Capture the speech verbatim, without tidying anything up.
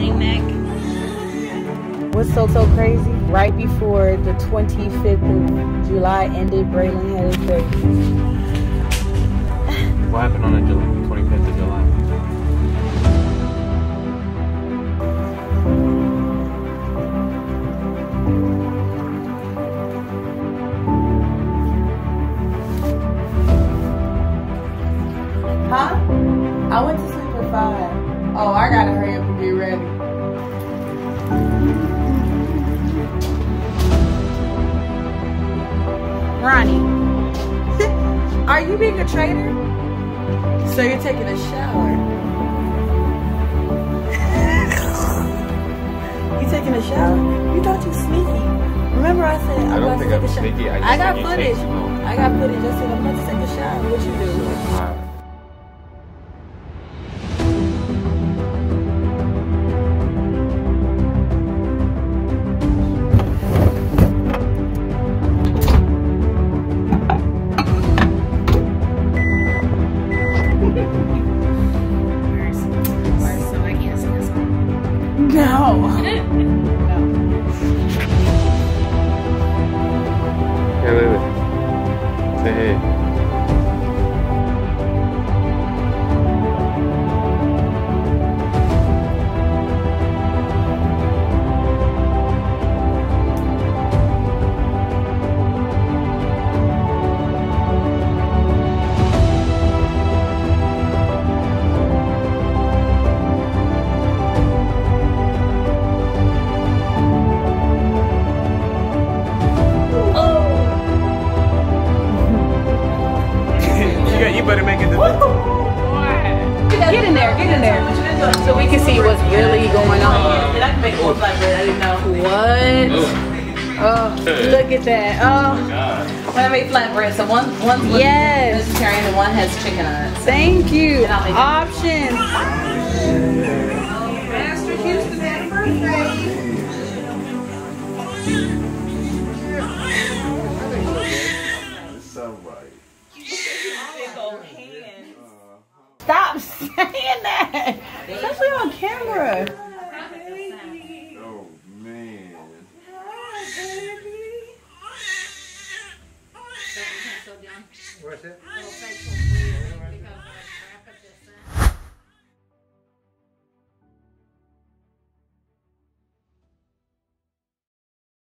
getting back. What's so, so crazy? Right before the twenty-fifth of July ended, Braylon had his birthday. What happened on the twenty-fifth of July? Huh? I went to sleep at five. Oh, I gotta hurry up and be ready. Ronnie, are you being a traitor? So you're taking a shower. You taking a shower? You thought you sneaky. Remember I said I, I don't think I'm sneaky. I, just I got footage. I got footage. I said I'm about to take a shower. What you do? That. Oh, oh when I made flatbread, so one one's yes. vegetarian and one has chicken on it. So thank you. Options. Pastor Houston had a birthday. Somebody. Stop saying that, especially on camera.